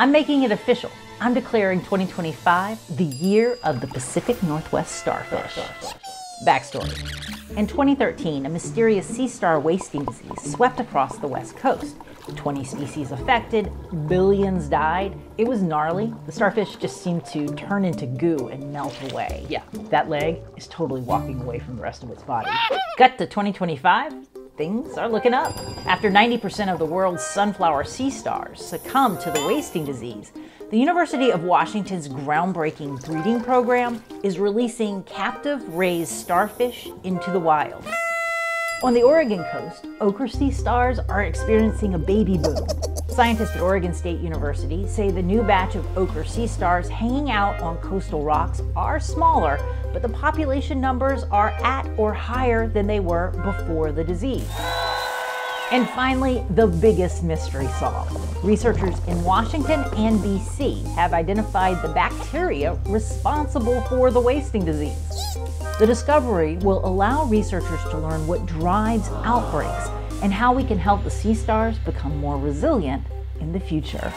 I'm making it official. I'm declaring 2025 the year of the Pacific Northwest starfish. Backstory. In 2013, a mysterious sea star wasting disease swept across the west coast. 20 species affected, billions died. It was gnarly. The starfish just seemed to turn into goo and melt away. Yeah, that leg is totally walking away from the rest of its body. Cut to 2025. Things are looking up. After 90% of the world's sunflower sea stars succumb to the wasting disease, the University of Washington's groundbreaking breeding program is releasing captive-raised starfish into the wild. On the Oregon coast, ochre sea stars are experiencing a baby boom. Scientists at Oregon State University say the new batch of ochre sea stars hanging out on coastal rocks are smaller, but the population numbers are at or higher than they were before the disease. And finally, the biggest mystery solved. Researchers in Washington and BC have identified the bacteria responsible for the wasting disease. The discovery will allow researchers to learn what drives outbreaks and how we can help the sea stars become more resilient in the future.